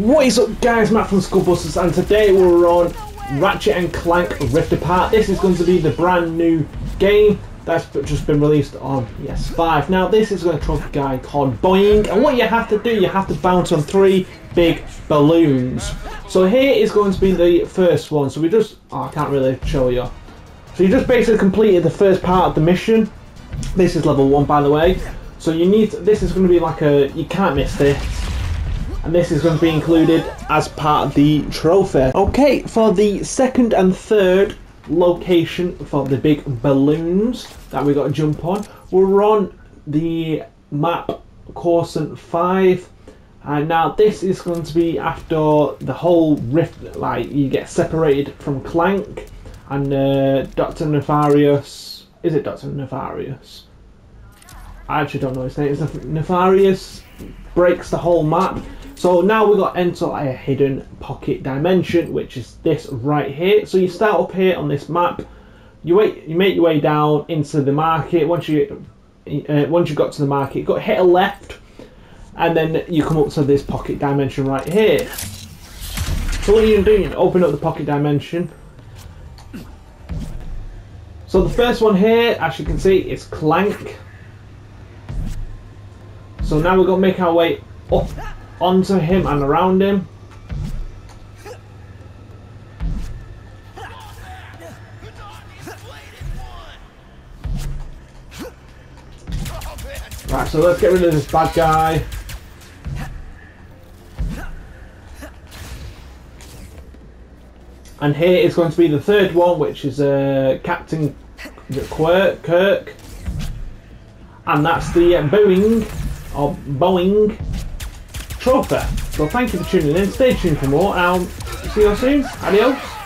What is up guys, Matt from Skullbusters, and today we're on Ratchet and Clank Rift Apart. This is going to be the brand new game that's just been released on PS5. Now this is going to trump a guy called Boing, and what you have to do, you have to bounce on three big balloons. So here is going to be the first one. So we just, oh, I can't really show you. So you just basically completed the first part of the mission. This is level 1 by the way. So you need, this is going to be like a, you can't miss this. And this is going to be included as part of the trophy. Okay, for the second and third location for the big balloons that we got to jump on, we're on the map Coruscant 5. And now this is going to be after the whole rift, like you get separated from Clank and Dr. Nefarious. Is it Dr. Nefarious? I actually don't know his name. It's Nefarious. Breaks the whole map. So now we've got to enter a hidden pocket dimension, which is this right here. So you start up here on this map, you make your way down into the market. Once you got to the market, you've got to hit a left, and then you come up to this pocket dimension right here. So what you're going to do, you open up the pocket dimension. So the first one here, as you can see, is Clank. So now we've got to make our way up onto him and around him. Right, so let's get rid of this bad guy. And here is going to be the third one, which is Captain Kirk. And that's the Boing trophy. So thank you for tuning in, stay tuned for more, and I'll see you all soon. Adios.